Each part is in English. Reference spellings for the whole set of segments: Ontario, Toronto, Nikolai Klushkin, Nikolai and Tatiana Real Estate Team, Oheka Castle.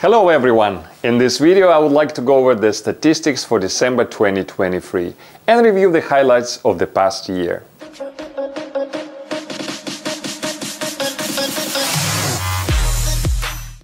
Hello everyone! In this video I would like to go over the statistics for December 2023 and review the highlights of the past year.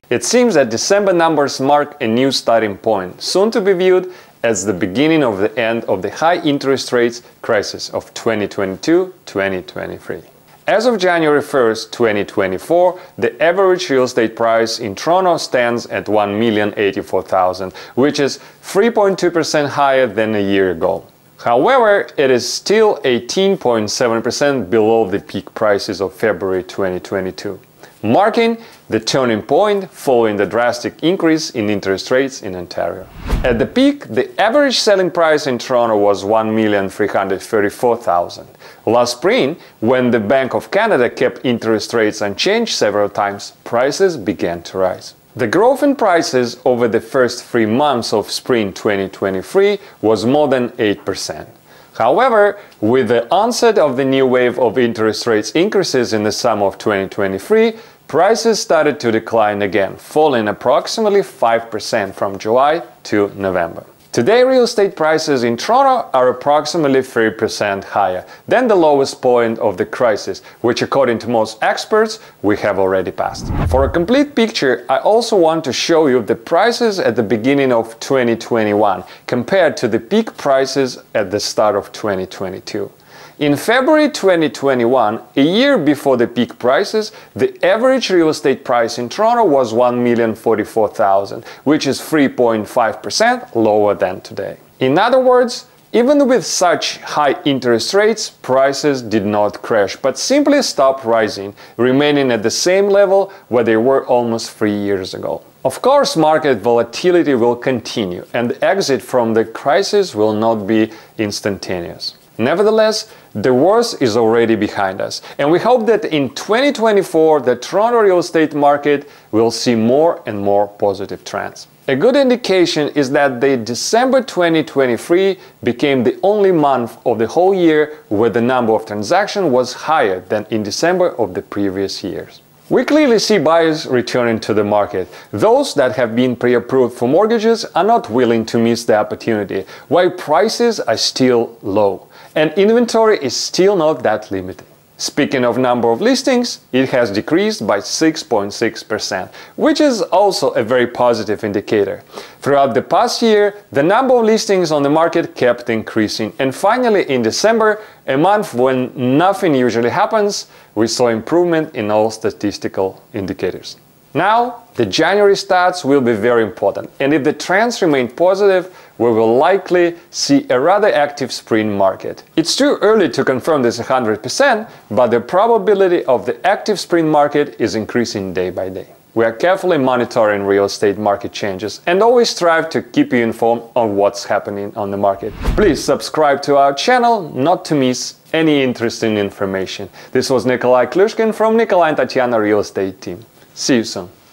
It seems that December numbers mark a new starting point, soon to be viewed as the beginning of the end of the high interest rates crisis of 2022-2023. As of January 1st, 2024, the average real estate price in Toronto stands at $1,084,000, which is 3.2% higher than a year ago. However, it is still 18.7% below the peak prices of February 2022, marking the turning point following the drastic increase in interest rates in Ontario. At the peak, the average selling price in Toronto was $1,334,000. Last spring, when the Bank of Canada kept interest rates unchanged several times, prices began to rise. The growth in prices over the first 3 months of spring 2023 was more than 8%. However, with the onset of the new wave of interest rates increases in the summer of 2023, prices started to decline again, falling approximately 5% from July to November. Today, real estate prices in Toronto are approximately 3% higher than the lowest point of the crisis, which according to most experts, we have already passed. For a complete picture, I also want to show you the prices at the beginning of 2021 compared to the peak prices at the start of 2022. In February 2021, a year before the peak prices, the average real estate price in Toronto was $1,044,000, which is 3.5% lower than today. In other words, even with such high interest rates, prices did not crash, but simply stopped rising, remaining at the same level where they were almost 3 years ago. Of course, market volatility will continue, and the exit from the crisis will not be instantaneous. Nevertheless, the worst is already behind us, and we hope that in 2024 the Toronto real estate market will see more and more positive trends. A good indication is that the December 2023 became the only month of the whole year where the number of transactions was higher than in December of the previous years. We clearly see buyers returning to the market. Those that have been pre-approved for mortgages are not willing to miss the opportunity, while prices are still low, and inventory is still not that limited. Speaking of number of listings, it has decreased by 6.6%, which is also a very positive indicator. Throughout the past year, the number of listings on the market kept increasing, and finally in December, a month when nothing usually happens, we saw improvement in all statistical indicators. Now, the January stats will be very important, and if the trends remain positive, we will likely see a rather active spring market. It's too early to confirm this 100%, but the probability of the active spring market is increasing day by day. We are carefully monitoring real estate market changes and always strive to keep you informed on what's happening on the market. Please subscribe to our channel not to miss any interesting information. This was Nikolai Klushkin from Nikolai and Tatiana Real Estate Team. See you soon.